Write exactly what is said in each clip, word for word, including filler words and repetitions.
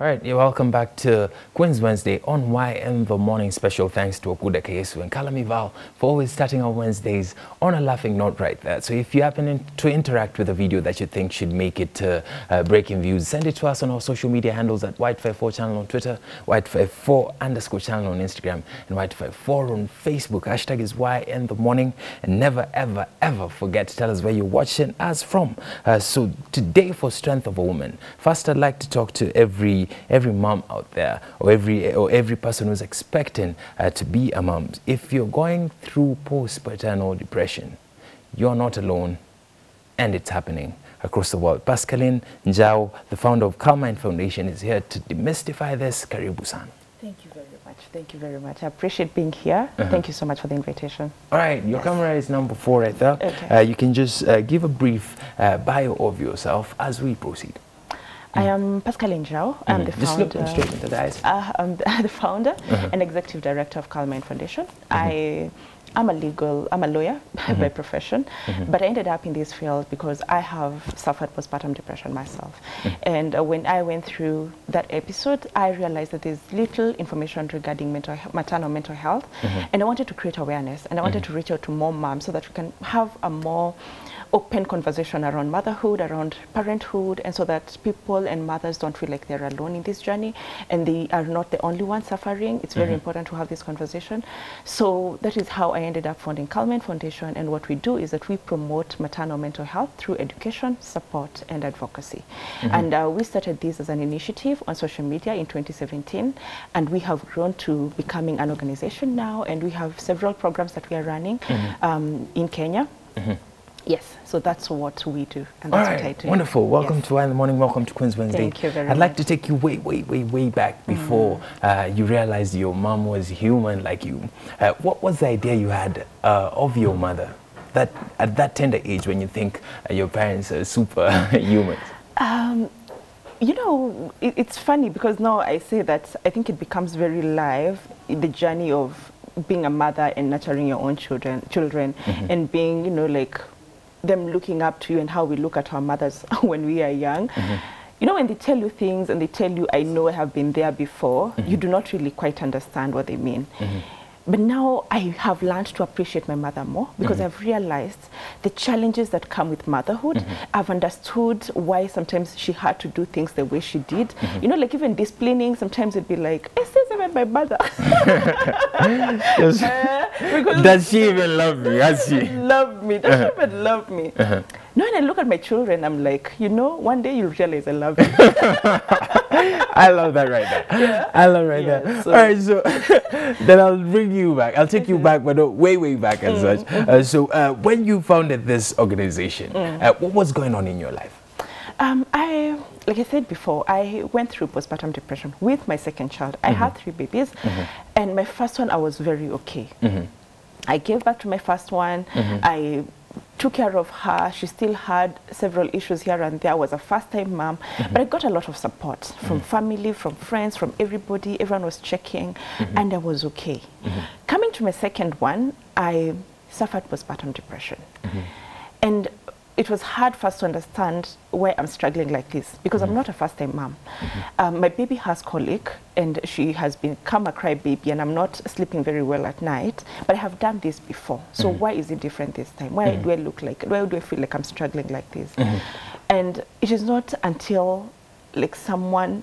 All right, you're welcome back to Queen's Wednesday on Y M The Morning Special. Thanks to Okuda Kayesu and Kalamival for always starting our Wednesdays on a laughing note right there. So if you happen in to interact with a video that you think should make it uh, uh, breaking views, send it to us on our social media handles at Y two five four Channel on Twitter, Y two five four underscore Channel on Instagram, and Y two five four on Facebook. Hashtag is Y M The Morning. And never, ever, ever forget to tell us where you're watching us from. Uh, so today, for Strength of a Woman, first I'd like to talk to every every mom out there, or every or every person who's expecting uh, to be a mom. If you're going through postpartum depression, you're not alone, and it's happening across the world. Pascaline Njau, the founder of Calm Mind Foundation, is here to demystify this. Karibu sana. Thank you very much. Thank you very much. I appreciate being here. Uh-huh. Thank you so much for the invitation. All right, your yes. camera is number four right there. Okay. Uh, you can just uh, give a brief uh, bio of yourself as we proceed. I am Pascaline Njau. I'm mm-hmm. the founder. Just look them straight into the eyes. Uh, I'm the, the founder uh-huh. and executive director of Calm Mind Foundation. Mm-hmm. I, I'm a legal, I'm a lawyer mm-hmm. by profession, mm-hmm. but I ended up in this field because I have suffered postpartum depression myself. Mm-hmm. And uh, when I went through that episode, I realized that there's little information regarding mental, maternal mental health, mm-hmm. and I wanted to create awareness, and I wanted mm-hmm. to reach out to more moms so that we can have a more open conversation around motherhood, around parenthood, and so that people and mothers don't feel like they're alone in this journey and they are not the only ones suffering. It's very mm-hmm. important to have this conversation. So that is how I ended up founding Calm Mind Foundation, and what we do is that we promote maternal mental health through education, support, and advocacy. Mm-hmm. And uh, we started this as an initiative on social media in twenty seventeen, and we have grown to becoming an organization now, and we have several programs that we are running mm-hmm. um, in Kenya. Mm-hmm. Yes, so that's what we do, and that's right. what I do. Wonderful. Welcome yes. to Y in the Morning. Welcome to Queen's Wednesday. Thank you very I'd much. I'd like to take you way, way, way, way back before mm. uh, you realized your mom was human like you. Uh, what was the idea you had uh, of your mother that at that tender age when you think uh, your parents are super humans? Um, you know, it, it's funny because now I say that I think it becomes very live, the journey of being a mother and nurturing your own children, children mm-hmm. and being, you know, like, them looking up to you and how we look at our mothers when we are young. Mm-hmm. You know, when they tell you things and they tell you, I know I have been there before, mm-hmm. you do not really quite understand what they mean. Mm-hmm. But now I have learned to appreciate my mother more because mm-hmm. I've realized the challenges that come with motherhood. Mm-hmm. I've understood why sometimes she had to do things the way she did. Mm-hmm. You know, like even disciplining, sometimes it'd be like, is this even my mother? Does, uh, does she even love me? Does she even love me? Does uh-huh. she even love me? Uh-huh. No, and I look at my children, I'm like, you know, one day you'll realize I love you. I love that right there. Yeah. I love right yeah, there. So. All right, so then I'll bring you back. I'll take you back, but no, way, way back and mm. such. Uh, so uh, when you founded this organization, mm. uh, what was going on in your life? Um, I, like I said before, I went through postpartum depression with my second child. Mm-hmm. I had three babies, mm-hmm. and my first one, I was very okay. Mm-hmm. I gave back to my first one. Mm-hmm. I took care of her. She still had several issues here and there. I was a first-time mom, mm-hmm. but I got a lot of support from mm-hmm. family, from friends, from everybody. Everyone was checking, mm-hmm. and I was okay. Mm-hmm. Coming to my second one, I suffered postpartum depression. Mm-hmm. And it was hard first to understand why I'm struggling like this, because mm-hmm. I'm not a first-time mom. Mm-hmm. um, my baby has colic, and she has become a crybaby, and I'm not sleeping very well at night, but I have done this before. So mm-hmm. why is it different this time? Why mm-hmm. do I look like, why do I feel like I'm struggling like this? Mm-hmm. And it is not until like someone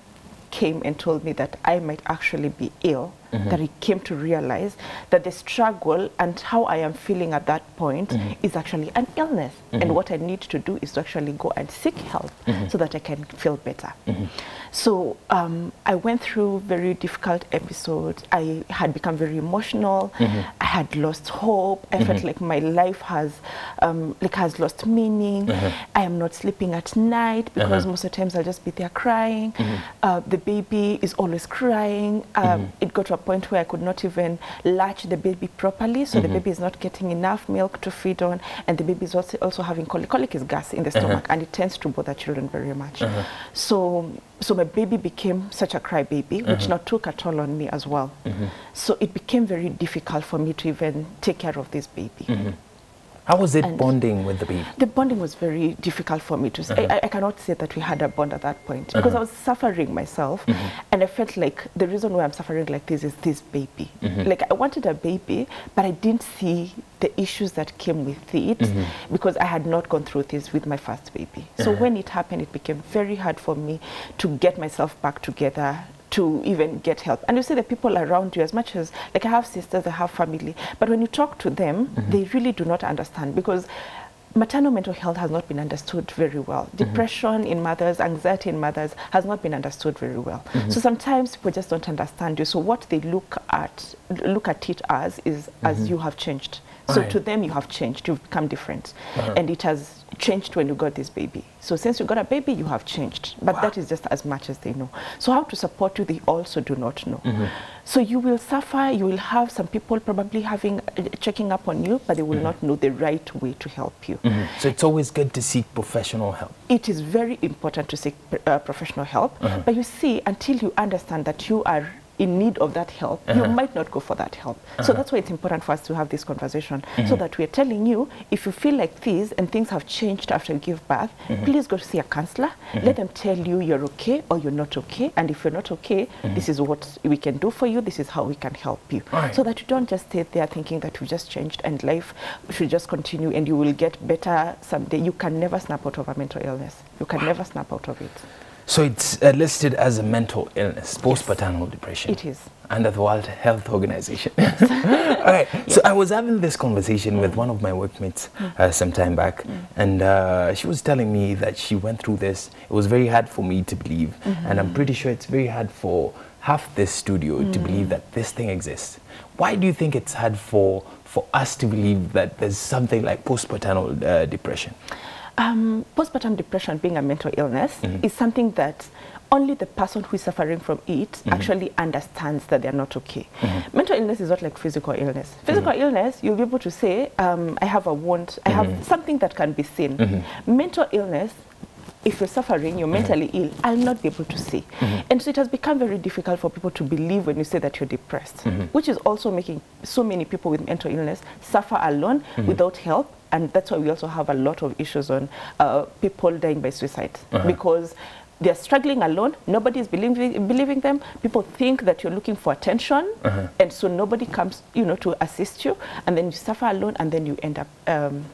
came and told me that I might actually be ill, mm-hmm. that I came to realize that the struggle and how I am feeling at that point mm-hmm. is actually an illness. Mm-hmm. And what I need to do is to actually go and seek help mm-hmm. so that I can feel better. Mm-hmm. So um, I went through very difficult episodes. I had become very emotional. Mm-hmm. I had lost hope. I mm-hmm. felt like my life has, um, like has lost meaning. Mm-hmm. I am not sleeping at night because mm-hmm. most of the times I'll just be there crying. Mm-hmm. uh, the baby is always crying. Um, mm-hmm. It got to a point where I could not even latch the baby properly, so mm-hmm. the baby is not getting enough milk to feed on, and the baby is also, also having colic. Colic is gas in the uh-huh. stomach, and it tends to bother children very much. Uh-huh. So, so my baby became such a crybaby, uh-huh. which now took a toll on me as well. Uh-huh. So it became very difficult for me to even take care of this baby. Uh-huh. How was it and bonding with the people? The bonding was very difficult for me to say. Mm-hmm. I, I cannot say that we had a bond at that point, because mm-hmm. I was suffering myself, mm-hmm. and I felt like the reason why I'm suffering like this is this baby. Mm-hmm. Like, I wanted a baby, but I didn't see the issues that came with it, mm-hmm. because I had not gone through this with my first baby. So mm-hmm. when it happened, it became very hard for me to get myself back together, to even get help. And you see the people around you, as much as, like, I have sisters, I have family, but when you talk to them, mm-hmm. they really do not understand, because maternal mental health has not been understood very well. Depression mm-hmm. in mothers, anxiety in mothers has not been understood very well. Mm-hmm. So sometimes people just don't understand you. So what they look at, look at it as is mm-hmm. as you have changed. So right. to them, you have changed, you've become different. Uh-huh. And it has changed when you got this baby. So since you got a baby, you have changed. But wow. that is just as much as they know. So how to support you, they also do not know. Mm-hmm. So you will suffer, you will have some people probably having, uh, checking up on you, but they will mm-hmm. not know the right way to help you. Mm-hmm. So it's always good to seek professional help. It is very important to seek uh, professional help. Uh-huh. But you see, until you understand that you are in need of that help, uh-huh. you might not go for that help. Uh-huh. So that's why it's important for us to have this conversation, mm-hmm. so that we're telling you, if you feel like this and things have changed after you give birth, mm-hmm. please go see a counselor, mm-hmm. let them tell you you're okay or you're not okay, and if you're not okay, mm-hmm. this is what we can do for you, this is how we can help you. Right. So that you don't just stay there thinking that you just changed and life should just continue and you will get better someday. You can never snap out of a mental illness. You can wow. never snap out of it. So it's uh, listed as a mental illness, postpartum depression. It is. Under the World Health Organization. Yes. All right. Yes. So I was having this conversation mm. with one of my workmates mm. uh, some time back, mm. and uh, she was telling me that she went through this. It was very hard for me to believe, mm-hmm. and I'm pretty sure it's very hard for half this studio mm. to believe that this thing exists. Why do you think it's hard for, for us to believe that there's something like postpartum uh, depression? Um, postpartum depression being a mental illness mm-hmm. is something that only the person who is suffering from it mm-hmm. actually understands that they are not okay. Mm-hmm. Mental illness is not like physical illness. Physical mm-hmm. illness, you'll be able to say, um, I have a wound, I mm-hmm. have something that can be seen. Mm-hmm. Mental illness, if you're suffering, you're mentally mm-hmm. ill, I'll not be able to see. Mm-hmm. And so it has become very difficult for people to believe when you say that you're depressed, mm-hmm. which is also making so many people with mental illness suffer alone mm-hmm. without help. And that's why we also have a lot of issues on uh, people dying by suicide, uh-huh. because they're struggling alone, nobody's believing, believing them, people think that you're looking for attention, uh-huh. and so nobody comes, you know, to assist you, and then you suffer alone, and then you end up, um,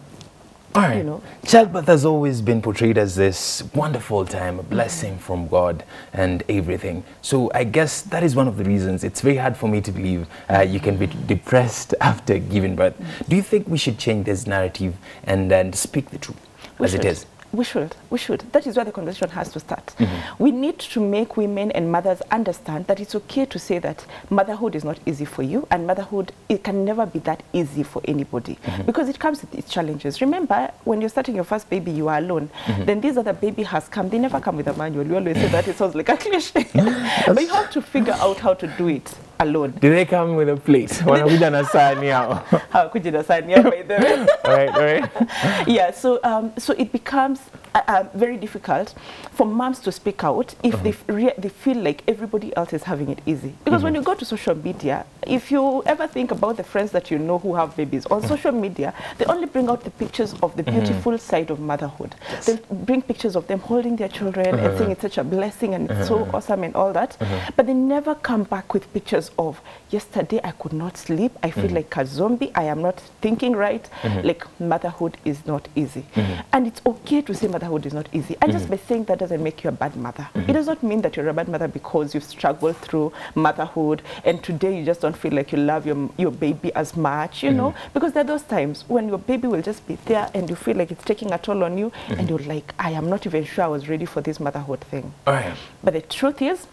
All right. you know. Childbirth has always been portrayed as this wonderful time, a blessing mm-hmm. from God and everything. So I guess that is one of the reasons it's very hard for me to believe uh, you can be depressed after giving birth. Mm-hmm. Do you think we should change this narrative and, and speak the truth we as should. it is? We should. We should. That is where the conversation has to start. Mm-hmm. We need to make women and mothers understand that it's okay to say that motherhood is not easy for you, and motherhood, it can never be that easy for anybody, mm-hmm. because it comes with its challenges. Remember, when you're starting your first baby, you are alone. Mm-hmm. Then this other baby has come. They never come with a manual. You always say that. It sounds like a cliche. But you have to figure out how to do it alone. Do they come with a plate? How could you assign me by them? All right, all right. Yeah, so, um, so it becomes uh, uh, very difficult for moms to speak out if uh-huh. they, f re they feel like everybody else is having it easy. Because mm-hmm. when you go to social media, if you ever think about the friends that you know who have babies on social media, they only bring out the pictures of the beautiful mm-hmm. side of motherhood. Yes. They bring pictures of them holding their children uh-huh. and saying it's such a blessing and it's uh-huh. so awesome and all that. Uh-huh. But they never come back with pictures of, yesterday I could not sleep, I feel mm-hmm. like a zombie, I am not thinking right, mm-hmm. like motherhood is not easy. Mm-hmm. And it's okay to say motherhood is not easy. And mm-hmm. just by saying that doesn't make you a bad mother. Mm-hmm. It does not mean that you're a bad mother because you've struggled through motherhood and today you just don't feel like you love your, your baby as much, you mm-hmm. know, because there are those times when your baby will just be there and you feel like it's taking a toll on you, mm-hmm. and you're like, I am not even sure I was ready for this motherhood thing. Oh, yeah. But the truth is,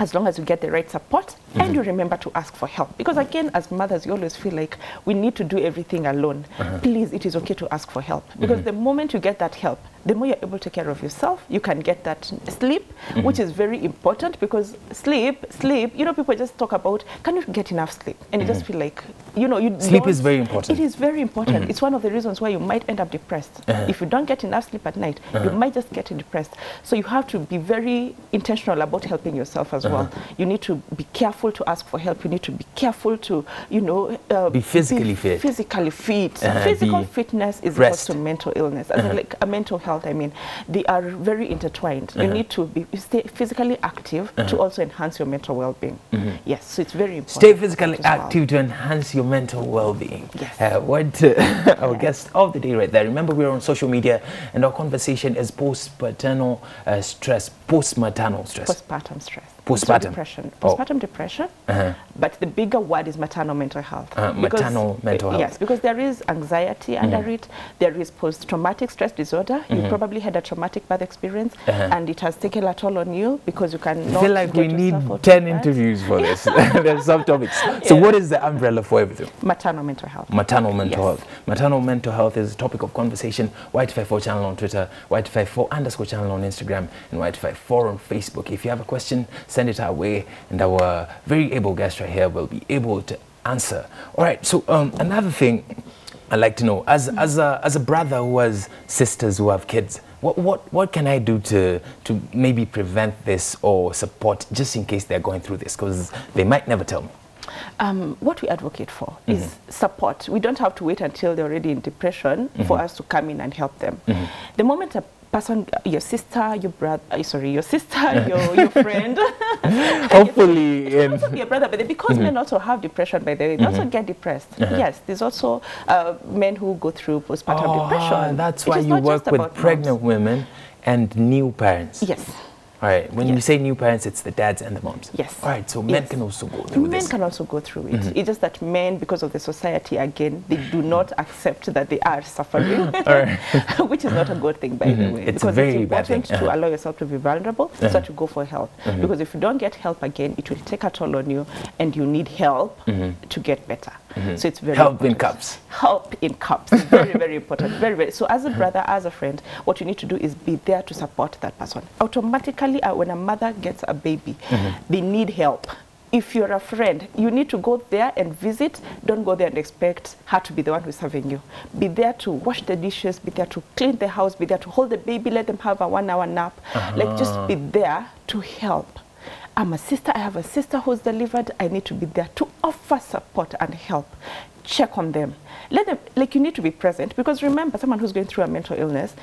as long as you get the right support, mm-hmm. and you remember to ask for help. Because again, as mothers, you always feel like we need to do everything alone. Uh-huh. Please, it is okay to ask for help. Because mm-hmm. the moment you get that help, the more you're able to take care of yourself, you can get that sleep, mm-hmm. which is very important, because sleep, sleep, you know, people just talk about, can you get enough sleep? And mm-hmm. you just feel like, you know, you sleep is very important. It is very important. Mm-hmm. It's one of the reasons why you might end up depressed. Uh-huh. If you don't get enough sleep at night, uh-huh. you might just get depressed. So you have to be very intentional about helping yourself as uh-huh. well. You need to be careful to ask for help. You need to be careful to, you know, uh, be physically be fit. Physically fit. Uh-huh. Physical fitness is rest. Equal to mental illness, as uh-huh. like a mental health. I mean, they are very intertwined. Uh-huh. You need to be stay physically active uh-huh. to also enhance your mental well-being. Mm-hmm. Yes, so it's very important. Stay physically active well. To enhance your mental well-being. Yes. Uh, what uh, our yeah. guest of the day right there. Remember, we're on social media, and our conversation is post-paternal uh, stress, post-maternal stress. Postpartum stress. Postpartum so depression. Postpartum oh. depression. Uh-huh. But the bigger word is maternal mental health. Uh, maternal mental health. Yes, because there is anxiety mm-hmm. under it. There is post-traumatic stress disorder. Mm-hmm. You probably had a traumatic birth experience, uh-huh. and it has taken a toll on you because you cannot. I feel like we need ten interviews for this. There's subtopics. So yes. what is the umbrella for everything? Maternal mental health. Maternal mental yes. health. Maternal mental health is a topic of conversation. Y two five four Channel on Twitter, Y two five four underscore Channel on Instagram, and Y two five four on Facebook. If you have a question, send it our way, and our very able guest right here will be able to answer. All right. So um, another thing I'd like to know, as mm-hmm. as a as a brother who has sisters who have kids, what what what can I do to to maybe prevent this or support, just in case they're going through this, because they might never tell me. Um, what we advocate for mm-hmm. is support. We don't have to wait until they're already in depression mm-hmm. for us to come in and help them. Mm-hmm. The moment a person, your sister, your brother, uh, sorry, your sister, your, your friend. Hopefully. It can also be a brother, but because mm-hmm. men also have depression, by the way, they mm-hmm. also get depressed. Uh-huh. Yes, there's also uh, men who go through postpartum oh, depression. That's why you work with pregnant moms. Women and new parents. Yes. All right, when yes. you say new parents, it's the dads and the moms. Yes. All right, so men yes. can also go through men this. Men can also go through it. Mm-hmm. It's just that men, because of the society, again, they do not accept that they are suffering, which is not a good thing, by mm-hmm. the way. It's because a very it's bad thing. Because it's important to allow yourself to be vulnerable, uh-huh. so that you go for help. Mm-hmm. Because if you don't get help again, it will take a toll on you, and you need help mm-hmm. to get better. Mm-hmm. So it's very help important. in cups. Help in cups. Very, very important. Very, very. So as a brother, as a friend, what you need to do is be there to support that person. Automatically, when a mother gets a baby, mm-hmm. they need help. If you're a friend, you need to go there and visit. Don't go there and expect her to be the one who's serving you. Be there to wash the dishes, be there to clean the house, be there to hold the baby, let them have a one-hour nap. Uh-huh. Like, just be there to help. I'm a sister, I have a sister who's delivered, I need to be there to offer support and help. Check on them. Let them, like, you need to be present, because remember, someone who's going through a mental illness,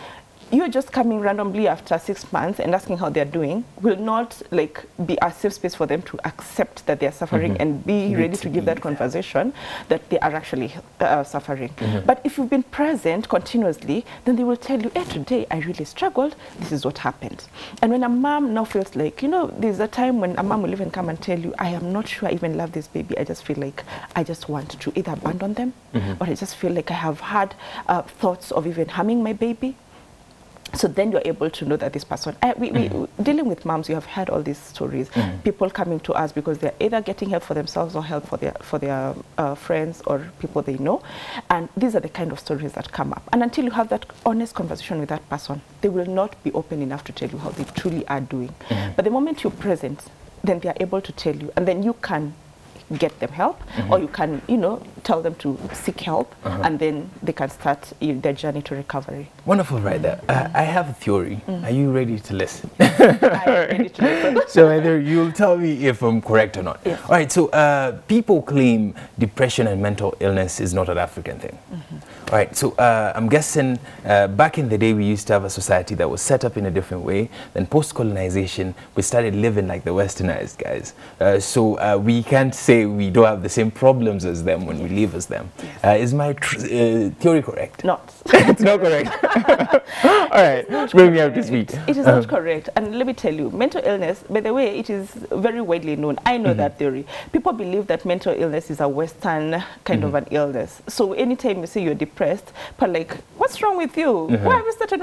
you're just coming randomly after six months and asking how they're doing will not, like, be a safe space for them to accept that they're suffering mm-hmm. and be ready to give that conversation that they are actually uh, suffering. Mm-hmm. But if you've been present continuously, then they will tell you, hey, today I really struggled, this is what happened. And when a mom now feels like, you know, there's a time when a mom will even come and tell you, I am not sure I even love this baby, I just feel like I just want to either abandon them mm-hmm. or I just feel like I have had uh, thoughts of even harming my baby. So then you're able to know that this person, uh, we, we, mm-hmm. dealing with moms, you have heard all these stories, mm-hmm. people coming to us because they're either getting help for themselves or help for their, for their uh, friends or people they know. And these are the kind of stories that come up. And until you have that honest conversation with that person, they will not be open enough to tell you how they truly are doing. Mm-hmm. But the moment you're present, then they are able to tell you, and then you can get them help, mm-hmm. or you can, you know, tell them to seek help, uh-huh. and then they can start uh, their journey to recovery. Wonderful, right there. Mm-hmm. I, I have a theory. Mm-hmm. Are you ready to listen? I am ready to listen. So either you'll tell me if I'm correct or not. Yes. All right. So uh, people claim depression and mental illness is not an African thing. Mm-hmm. All right. So uh, I'm guessing uh, back in the day we used to have a society that was set up in a different way. Then post-colonization, we started living like the Westernized guys. Uh, so uh, we can't say we don't have the same problems as them when we live as them. Yes. Uh, is my tr uh, theory correct? Not. It's not correct. All right, bring me up to speak. It is um. not correct. And let me tell you, mental illness, by the way, it is very widely known. I know mm-hmm. that theory. People believe that mental illness is a Western kind mm-hmm. of an illness. So anytime you say you're depressed, but like, what's wrong with you? Mm-hmm. Why have you started?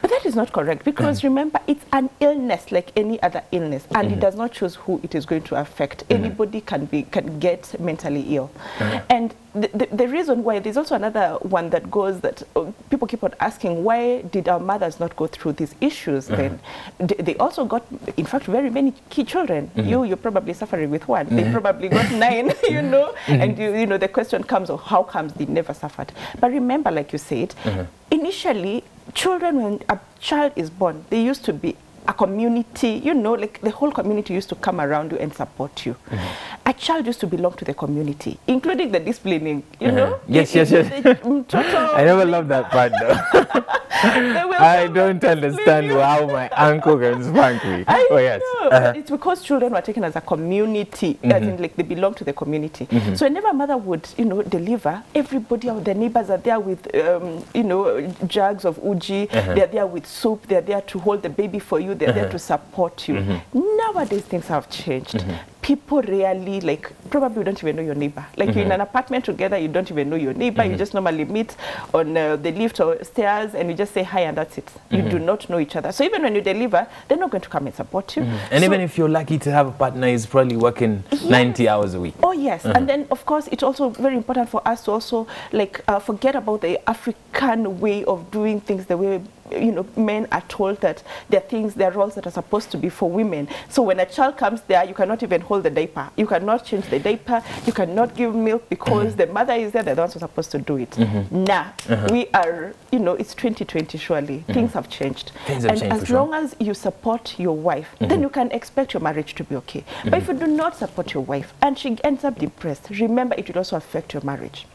But that is not correct, because mm-hmm. remember, it's an illness like any other illness, and mm-hmm. it does not choose who it is going to affect. Mm-hmm. Anybody baby can be can get mentally ill. Yeah. And the, the, the reason why, there's also another one that goes that uh, people keep on asking, why did our mothers not go through these issues? Mm-hmm. Then D they also got, in fact, very many key children. Mm-hmm. You, you're probably suffering with one. Mm-hmm. They probably got nine, you know. Mm-hmm. And, you, you know, the question comes of how comes they never suffered. But remember, like you said, mm-hmm. initially, children, when a child is born, they used to be a community, you know, like the whole community used to come around you and support you. Mm-hmm. A child used to belong to the community, including the disciplining, you mm-hmm. know? Yes, yes, yes. I never loved that part, though. I don't understand how my uncle can spank me. I oh, yes. know. Uh-huh. It's because children were taken as a community, mm-hmm. as in like they belong to the community. Mm-hmm. So whenever a mother would, you know, deliver, everybody, the neighbors are there with, um, you know, jugs of uji, uh-huh. they're there with soup, they're there to hold the baby for you, they're uh-huh. there to support you. Mm-hmm. Nowadays, things have changed. Mm-hmm. People really, like, probably don't even know your neighbor. Like, mm-hmm. you're in an apartment together, you don't even know your neighbor. Mm-hmm. You just normally meet on uh, the lift or stairs, and you just say hi, and that's it. Mm-hmm. You do not know each other. So even when you deliver, they're not going to come and support you. Mm-hmm. And so even if you're lucky to have a partner, he's probably working yeah. ninety hours a week. Oh, yes. Mm-hmm. And then, of course, it's also very important for us to also, like, uh, forget about the African way of doing things, the way you know, men are told that there are things, there are roles that are supposed to be for women. So when a child comes there, you cannot even hold the diaper. You cannot change the diaper. You cannot give milk because the mother is there. They're the ones who are supposed to do it. Mm-hmm. Nah, uh-huh. we are, you know, it's twenty twenty surely. Mm-hmm. Things have changed. Things have and changed, as long sure. as you support your wife, mm-hmm. then you can expect your marriage to be okay. Mm-hmm. But if you do not support your wife and she ends up depressed, remember it will also affect your marriage.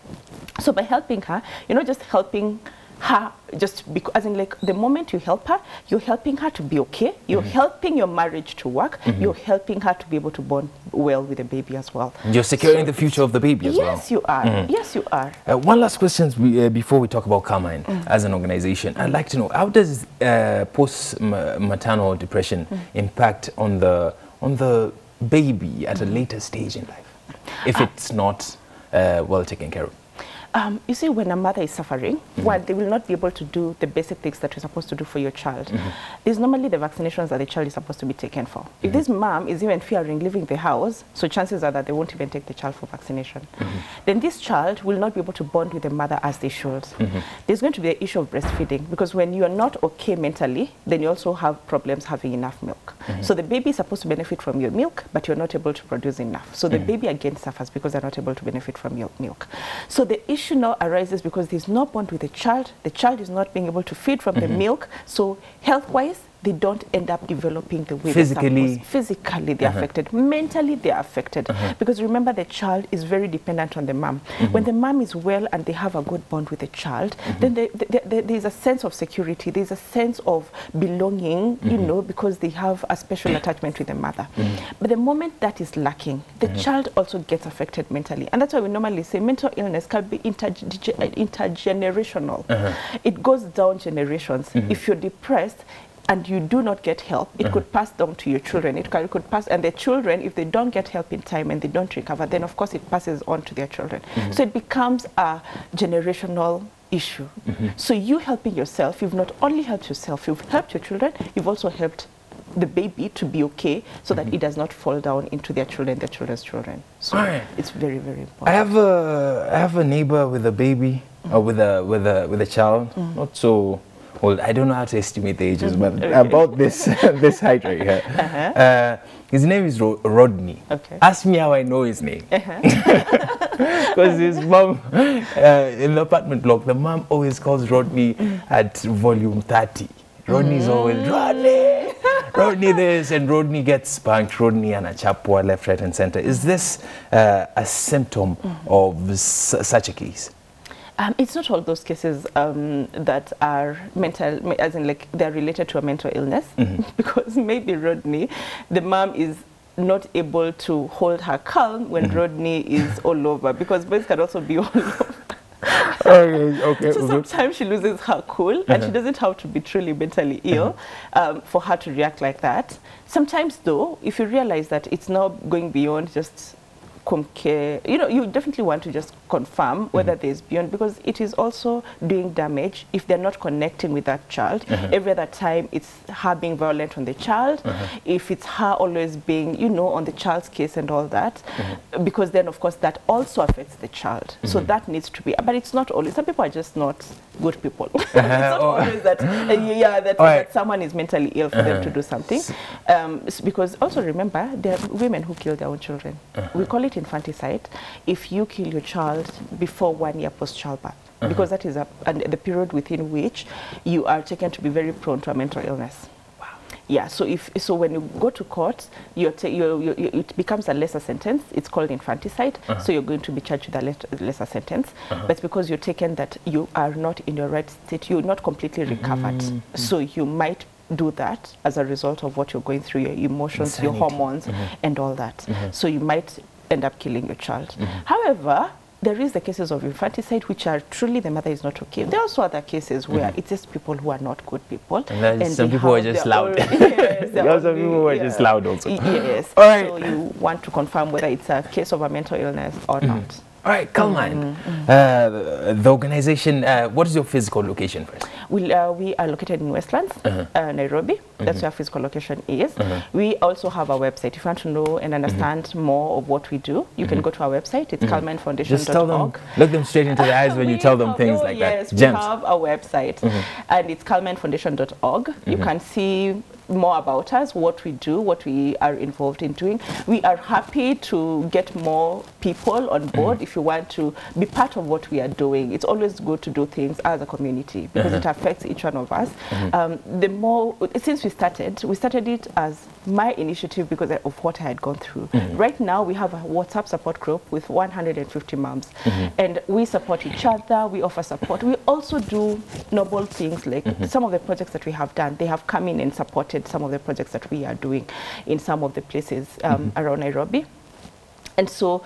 So by helping her, you're not just helping her just because, as in like the moment you help her, you're helping her to be okay, you're mm-hmm. helping your marriage to work, mm-hmm. you're helping her to be able to bond well with the baby as well. You're securing so the future of the baby as yes, well. Yes, you are. Mm-hmm. Yes, you are. Uh, one last question uh, before we talk about Calm Mind mm-hmm. as an organization. I'd like to know, how does uh, post-maternal depression mm-hmm. impact on the, on the baby at a later stage in life if uh, it's not uh, well taken care of? Um, you see, when a mother is suffering, mm-hmm. one, they will not be able to do the basic things that you're supposed to do for your child. Mm-hmm. There's normally the vaccinations that the child is supposed to be taken for. Mm-hmm. If this mom is even fearing leaving the house, so chances are that they won't even take the child for vaccination. Mm-hmm. Then this child will not be able to bond with the mother as they should. Mm-hmm. There's going to be the issue of breastfeeding, because when you're not okay mentally, then you also have problems having enough milk. Mm-hmm. So the baby is supposed to benefit from your milk, but you're not able to produce enough. So the mm-hmm. baby again suffers because they're not able to benefit from your milk. So the issue now arises because there's no bond with the child. The child is not being able to feed from mm-hmm. the milk. So health-wise, they don't end up developing the way physically. Physically, they're uh-huh. affected. Mentally, they're affected. Uh-huh. Because remember, the child is very dependent on the mom. Mm-hmm. When the mom is well and they have a good bond with the child, mm-hmm. then they, they, they, there's a sense of security. There's a sense of belonging, mm-hmm. you know, because they have a special attachment with the mother. Mm-hmm. But the moment that is lacking, the mm-hmm. child also gets affected mentally. And that's why we normally say mental illness can be interge- intergenerational. Uh-huh. It goes down generations. Mm-hmm. If you're depressed, and you do not get help, it uh-huh. could pass down to your children. It could, it could pass, and the children, if they don't get help in time and they don't recover, then of course it passes on to their children. Mm-hmm. So it becomes a generational issue. Mm-hmm. So you helping yourself, you've not only helped yourself, you've helped your children, you've also helped the baby to be okay, so mm-hmm. that it does not fall down into their children, their children's children. So all right. It's very, very important. I have a, I have a neighbor with a baby, mm-hmm. or with a, with a, with a child, mm-hmm. not so... Well, I don't know how to estimate the ages, but okay. about this this height right here. Uh-huh. uh, his name is Ro Rodney. Okay. Ask me how I know his name. Because uh-huh. his mom, uh, in the apartment block, the mom always calls Rodney at volume thirty. Rodney's mm. always, Rodney! Rodney this, and Rodney gets spanked. Rodney and a chapua left, right, and center. Is this uh, a symptom mm-hmm. of s such a case? Um, it's not all those cases um, that are mental, as in like they're related to a mental illness, mm-hmm. because maybe Rodney, the mom is not able to hold her calm when mm-hmm. Rodney is all over, because boys can also be all over. Okay, okay. So sometimes she loses her cool, uh-huh. and she doesn't have to be truly mentally ill uh-huh. um, for her to react like that. Sometimes though, if you realize that it's now going beyond just you know, you definitely want to just confirm whether mm-hmm. there's beyond, because it is also doing damage if they're not connecting with that child. Uh-huh. Every other time it's her being violent on the child, uh-huh. if it's her always being, you know, on the child's case and all that, uh-huh. because then of course that also affects the child. Mm-hmm. So that needs to be, but it's not always, some people are just not good people. Uh-huh. It's not oh. always that, uh, yeah, that, oh, that someone is mentally ill for uh-huh. them to do something. Um, because also remember, there are women who kill their own children. Uh-huh. We call it infanticide if you kill your child before one year post childbirth, uh-huh. because that is a, and the period within which you are taken to be very prone to a mental illness. Wow. Yeah, so if so when you go to court, you're you're, you're, it becomes a lesser sentence. It's called infanticide, uh-huh. so you're going to be charged with a le lesser sentence, uh-huh. but because you're taken that you are not in your right state, you're not completely recovered, mm-hmm. so you might do that as a result of what you're going through, your emotions, Insanity. your hormones, mm-hmm. and all that. Mm-hmm. So you might end up killing your child. Mm-hmm. However, there is the cases of infanticide which are truly the mother is not okay. There are also other cases where mm-hmm. it's just people who are not good people. And, and some people are just loud. Yes, there are some people who are just loud also. Yes. All right. So you want to confirm whether it's a case of a mental illness or mm-hmm. not. All right, Calm Mind. Mm -hmm. uh, the organization, uh, what is your physical location first? We, uh, we are located in Westlands, uh -huh. uh, Nairobi. That's mm -hmm. where our physical location is. Uh -huh. We also have a website. If you want to know and understand mm -hmm. more of what we do, you mm -hmm. can go to our website. It's mm -hmm. calm mind foundation dot org. Look them straight into the eyes when you tell them things no, like yes, that. Yes, we have a website, mm -hmm. and it's calm mind foundation dot org. Mm -hmm. You can see more about us, what we do, what we are involved in doing. We are happy to get more people on board mm-hmm. if you want to be part of what we are doing. It's always good to do things as a community because mm-hmm. it affects each one of us. Mm-hmm. Um, the more, since we started, we started it as my initiative because of what I had gone through. Mm-hmm. Right now we have a WhatsApp support group with one hundred fifty moms, mm-hmm. and we support each other, we offer support. We also do noble things like mm-hmm. some of the projects that we have done, they have come in and supported some of the projects that we are doing in some of the places um, mm-hmm. around Nairobi. And so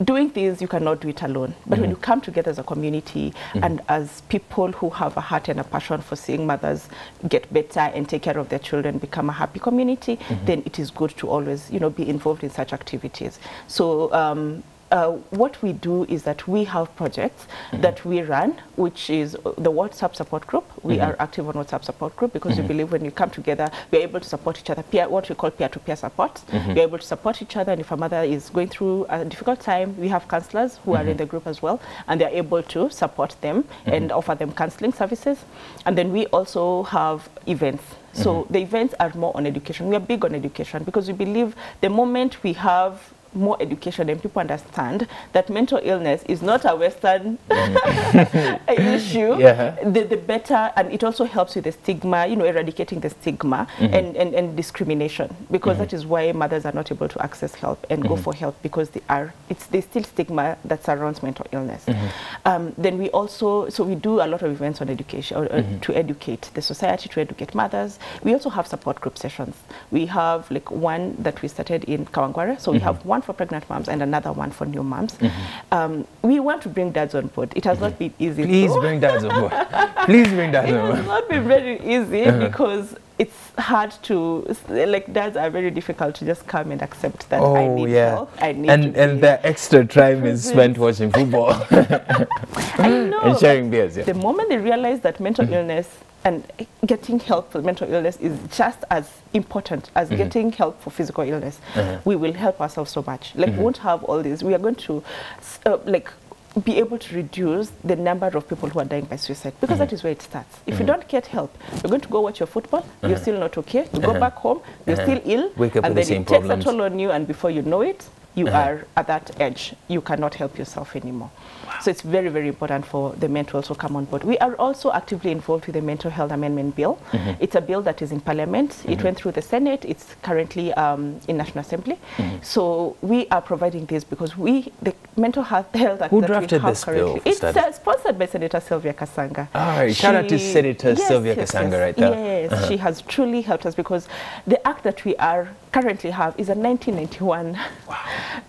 doing things, you cannot do it alone. But mm-hmm. when you come together as a community mm-hmm. and as people who have a heart and a passion for seeing mothers get better and take care of their children, become a happy community, mm-hmm. then it is good to always, you know, be involved in such activities. So um, Uh, what we do is that we have projects mm-hmm. that we run, which is the WhatsApp support group. We mm-hmm. are active on WhatsApp support group because mm-hmm. we believe when we come together, we're able to support each other, peer, what we call peer-to-peer support. Mm-hmm. We're able to support each other, and if a mother is going through a difficult time, we have counselors who mm-hmm. are in the group as well, and they're able to support them mm-hmm. and offer them counseling services. And then we also have events. So mm-hmm. the events are more on education. We are big on education because we believe the moment we have more education and people understand that mental illness is not a Western mm. issue, yeah. the, the better, and it also helps with the stigma, you know, eradicating the stigma mm-hmm. and, and, and discrimination, because mm-hmm. that is why mothers are not able to access help and mm-hmm. go for help, because they are, it's there's still stigma that surrounds mental illness. Mm-hmm. um, then we also, so we do a lot of events on education, or, mm-hmm. uh, to educate the society, to educate mothers. We also have support group sessions. We have like one that we started in Kawangware, so we mm-hmm. have one for pregnant moms and another one for new moms. Mm-hmm. um, we want to bring dads on board. It has mm-hmm. not been easy. Please though. bring dads on board. Please bring dads on board. It has not been very easy uh-huh. because it's hard to, like, dads are very difficult to just come and accept that oh, I need yeah. help. I need and, to and the extra time is spent watching football. I know. And sharing beers. Yeah. The moment they realize that mental mm-hmm. illness and getting help for mental illness is just as important as mm-hmm. getting help for physical illness. Uh-huh. We will help ourselves so much. Like, mm-hmm. we won't have all this. We are going to, uh, like, be able to reduce the number of people who are dying by suicide, because mm-hmm. that is where it starts. If mm-hmm. you don't get help, you're going to go watch your football, uh-huh. you're still not okay, you uh-huh. go back home, you're uh-huh. still ill, Wake up and with then the same it takes problems. a toll on you, and before you know it, you uh-huh. are at that edge. You cannot help yourself anymore. So it's very, very important for the men to also come on board. We are also actively involved with the Mental Health Amendment Bill. Mm-hmm. It's a bill that is in Parliament. Mm-hmm. It went through the Senate. It's currently um, in National Assembly. Mm-hmm. So we are providing this because we, the Mental Health Health Act Who that drafted we have this currently, bill it's uh, sponsored by Senator Sylvia Kasanga. All right, shout out to Senator yes, Sylvia yes, Kasanga yes, right there. Yes, uh-huh. she has truly helped us because the act that we are currently have is a nineteen ninety-one wow.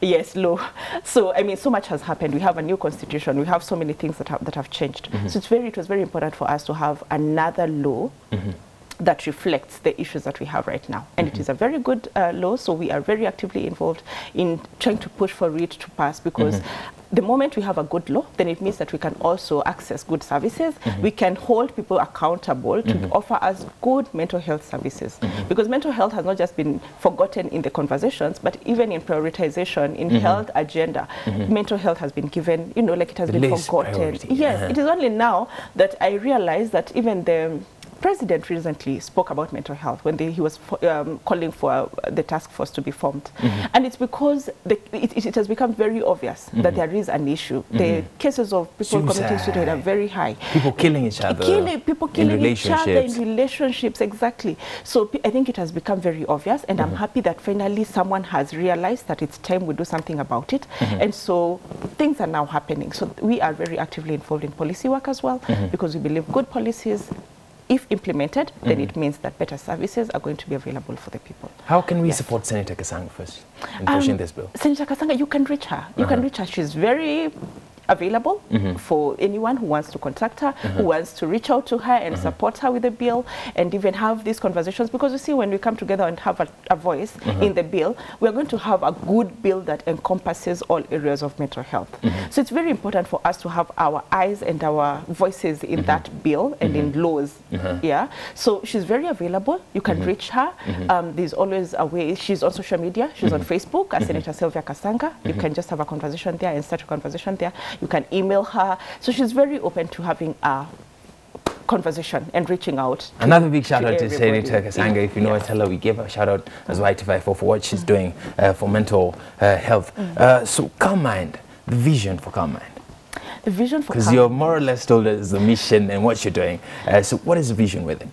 yes law. So I mean, so much has happened. We have a new constitution. We have so many things that have, that have changed. Mm-hmm. So it's very, it was very important for us to have another law mm-hmm. that reflects the issues that we have right now. And mm-hmm. it is a very good uh, law, so we are very actively involved in trying to push for it to pass, because mm-hmm. the moment we have a good law, then it means that we can also access good services. Mm-hmm. We can hold people accountable to mm-hmm. offer us good mental health services. Mm-hmm. Because mental health has not just been forgotten in the conversations, but even in prioritization, in mm-hmm. health agenda, mm-hmm. mental health has been given, you know, like it has the been forgotten. Priority. Yes, uh-huh. it is only now that I realize that even the President recently spoke about mental health when they, he was um, calling for uh, the task force to be formed. Mm-hmm. And it's because the, it, it has become very obvious mm-hmm. that there is an issue. Mm-hmm. The cases of people committing suicide are very high. People killing each other. Killing, people killing each other in relationships, exactly. So I think it has become very obvious, and mm-hmm. I'm happy that finally someone has realized that it's time we do something about it. Mm-hmm. And so things are now happening. So we are very actively involved in policy work as well, mm-hmm. because we believe good policies, if implemented, then mm-hmm. it means that better services are going to be available for the people. How can we yes. support Senator Kasanga first in pushing um, this bill? Senator Kasanga, you can reach her. You uh-huh. can reach her. She's very available mm-hmm. for anyone who wants to contact her, uh-huh. who wants to reach out to her and uh-huh. support her with the bill, and even have these conversations. Because you see, when we come together and have a, a voice uh-huh. in the bill, we're going to have a good bill that encompasses all areas of mental health. Mm-hmm. So it's very important for us to have our eyes and our voices in mm-hmm. that bill and mm-hmm. in laws. Uh-huh. Yeah. So she's very available. You can mm-hmm. reach her. Mm-hmm. Um, there's always a way. She's on social media. She's mm-hmm. on Facebook as mm-hmm. Senator Sylvia Kasanga. Mm-hmm. You can just have a conversation there and start a conversation there. You can email her. So she's very open to having a conversation and reaching out. Another big shout out to Senator Kasanga. If you know yes. her, tell her we gave her a shout out as Y two five four for what she's mm-hmm. doing uh, for mental uh, health. Mm-hmm. uh, so Calm Mind, the vision for Calm Mind. The vision for Calm Mind. Because you're more or less told us the mission and what you're doing. Uh, so what is the vision with it?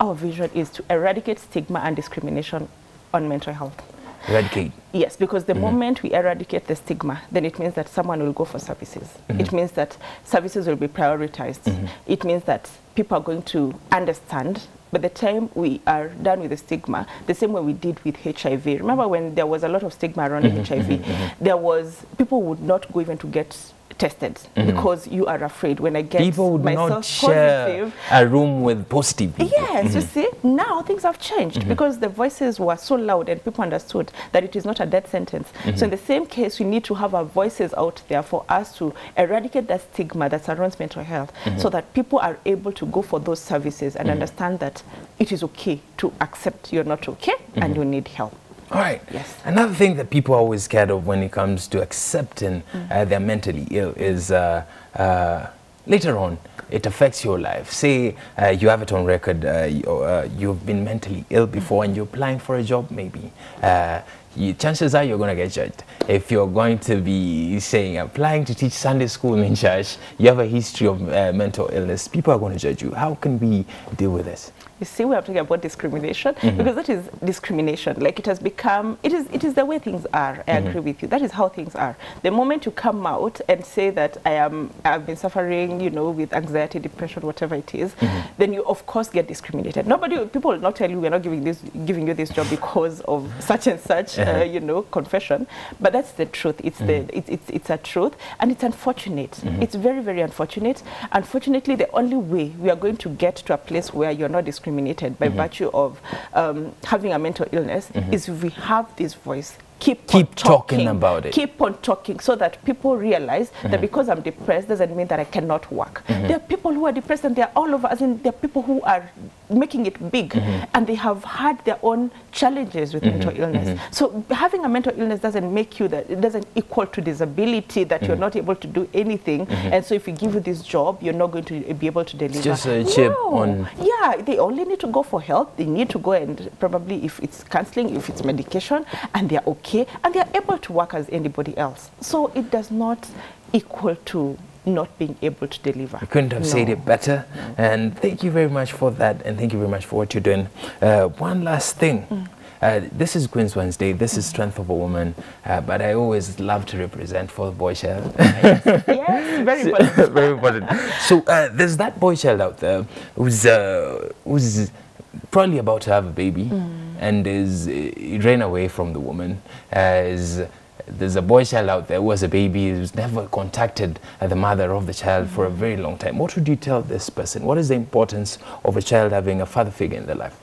Our vision is to eradicate stigma and discrimination on mental health. Eradicate. Yes, because the mm-hmm. moment we eradicate the stigma, then it means that someone will go for services. Mm-hmm. It means that services will be prioritized. Mm-hmm. It means that people are going to understand. By the time we are done with the stigma, the same way we did with H I V. Remember when there was a lot of stigma around mm-hmm. H I V, mm-hmm. there was, people would not go even to get tested mm-hmm. because you are afraid. When I get people would myself not share positive, a room with positive people. Yes, mm-hmm. you see, now things have changed mm-hmm. because the voices were so loud and people understood that it is not a death sentence. Mm-hmm. So in the same case, we need to have our voices out there for us to eradicate that stigma that surrounds mental health mm-hmm. so that people are able to go for those services and mm-hmm. understand that it is okay to accept you're not okay mm-hmm. and you need help. All right. Yes. Another thing that people are always scared of when it comes to accepting mm-hmm. uh, they're mentally ill is uh, uh, later on it affects your life. Say uh, you have it on record, uh, you, uh, you've been mentally ill before mm-hmm. and you're applying for a job maybe. Uh, You, chances are you're going to get judged. If you're going to be saying, applying to teach Sunday school in church, you have a history of uh, mental illness, people are going to judge you. How can we deal with this? You see, we are talking about discrimination mm-hmm. because that is discrimination. Like it has become, it is, it is the way things are. I mm-hmm. agree with you. That is how things are. The moment you come out and say that I am, I've been suffering, you know, with anxiety, depression, whatever it is, mm-hmm. then you of course get discriminated. Nobody, people will not tell you we're not giving this, giving you this job because of such and such. Uh, you know, confession, but that's the truth. It's mm-hmm. the it, it's it's a truth, and it's unfortunate. Mm-hmm. It's very very unfortunate. Unfortunately, the only way we are going to get to a place where you're not discriminated by mm-hmm. virtue of um, having a mental illness mm-hmm. is if we have this voice. Keep, keep talking, talking about it. Keep on talking so that people realize mm-hmm. that because I'm depressed doesn't mean that I cannot work. Mm-hmm. There are people who are depressed and they are all over, as in there are people who are making it big mm-hmm. and they have had their own challenges with mm-hmm. mental illness. Mm-hmm. So having a mental illness doesn't make you, that it doesn't equal to disability that mm-hmm. you're not able to do anything mm-hmm. and so if we give you this job, you're not going to be able to deliver. It's just a chip no. on... Yeah, they only need to go for help. They need to go and probably if it's counseling, if it's medication, and they're okay. And they are able to work as anybody else. So it does not equal to not being able to deliver. You couldn't have no. said it better. No. And thank you very much for that. And thank you very much for what you're doing. Uh, one last thing. Mm. Uh, this is Queen's Wednesday. This is Strength of a Woman. Uh, but I always love to represent for the boy child. Yes, yes, very important. Very important. So uh, there's that boy child out there who's, uh, who's probably about to have a baby. Mm. And is uh, ran away from the woman, uh, is there's a boy child out there who was a baby, who's never contacted the mother of the child for a very long time. What would you tell this person? What is the importance of a child having a father figure in their life?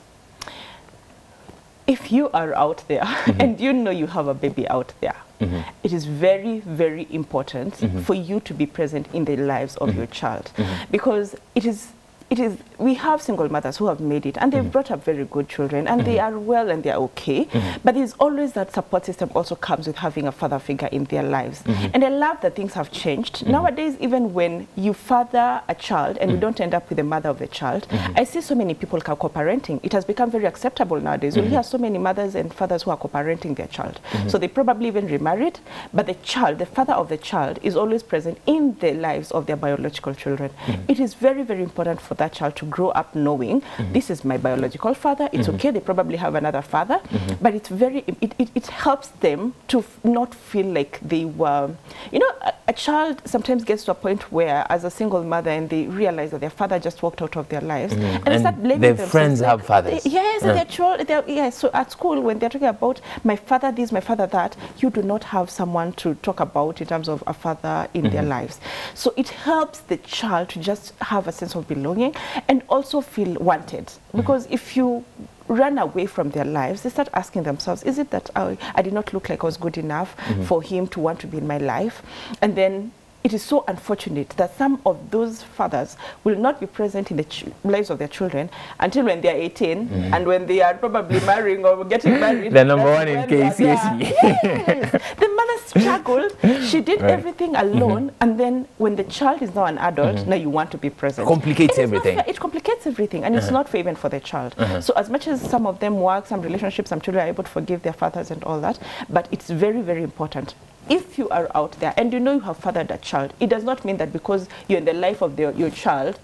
If you are out there mm-hmm. and you know you have a baby out there, mm-hmm. it is very, very important mm-hmm. for you to be present in the lives of mm-hmm. your child. Mm-hmm. Because it is, it is, we have single mothers who have made it and they've mm-hmm. brought up very good children and mm-hmm. they are well and they are okay. Mm-hmm. But there's always that support system also comes with having a father figure in their lives. Mm-hmm. And I love that things have changed. Mm-hmm. Nowadays, even when you father a child and mm-hmm. you don't end up with the mother of the child, mm-hmm. I see so many people co-parenting. It has become very acceptable nowadays. Mm-hmm. We hear so many mothers and fathers who are co-parenting their child. Mm-hmm. So they probably even remarried, but the child, the father of the child is always present in the lives of their biological children. Mm-hmm. It is very, very important for that child to grow up knowing mm-hmm. this is my biological father. It's mm-hmm. okay, they probably have another father, mm-hmm. but it's very, it, it, it helps them to f not feel like they were, you know, a, a child sometimes gets to a point where as a single mother and they realize that their father just walked out of their lives mm-hmm. and, and they start blaming their themselves. Friends have fathers. They, yes, yeah. they're, they're, yes, so at school when they're talking about my father this, my father that, you do not have someone to talk about in terms of a father in mm-hmm. their lives. So it helps the child to just have a sense of belonging and also feel wanted, because mm-hmm. if you run away from their lives, they start asking themselves, is it that I, I did not look like I was good enough mm-hmm. for him to want to be in my life? And then it is so unfortunate that some of those fathers will not be present in the ch lives of their children until when they are eighteen mm. and when they are probably marrying or getting married. The number one in K C S E. Yes. The mother struggled. She did right. everything alone. Mm-hmm. And then when the child is now an adult, mm-hmm. now you want to be present. Complicates everything. It complicates everything. And uh-huh. it's not fair even for the child. Uh-huh. So as much as some of them work, some relationships, some children are able to forgive their fathers and all that. But it's very, very important. If you are out there and you know you have fathered a child, it does not mean that because you're in the life of the, your child,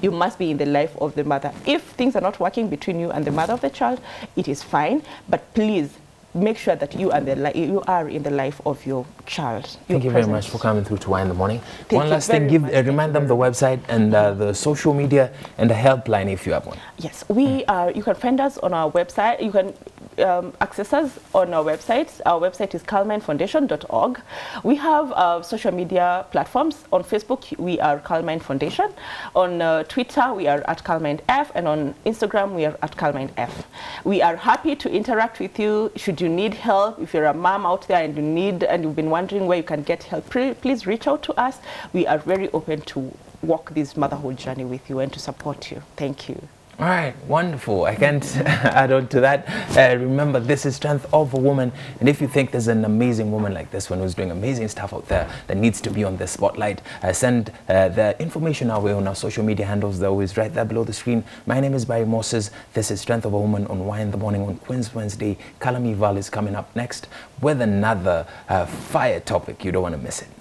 you must be in the life of the mother. If things are not working between you and the mother of the child, it is fine. But please make sure that you are, the you are in the life of your child. Thank you present. very much for coming through to Y in the Morning. Thank one last thing, give, uh, remind them the website and uh, the social media and the helpline if you have one. Yes, we mm. are, you can find us on our website. You can Um, access us on our website. Our website is calm mind foundation dot org. We have uh, social media platforms. On Facebook, we are Calm Mind Foundation. On uh, Twitter, we are at Calm Mind F. And on Instagram, we are at Calm Mind F. We are happy to interact with you. Should you need help, if you're a mom out there and you need, and you've been wondering where you can get help, please reach out to us. We are very open to walk this motherhood journey with you and to support you. Thank you. All right, wonderful. I can't add on to that. Uh, remember, this is Strength of a Woman. And if you think there's an amazing woman like this one who's doing amazing stuff out there that needs to be on the spotlight, uh, send uh, the information our way on our social media handles. They're always right there below the screen. My name is Barry Moses. This is Strength of a Woman on Y in the Morning on Queen's Wednesday. Kalamival is coming up next with another uh, fire topic. You don't want to miss it.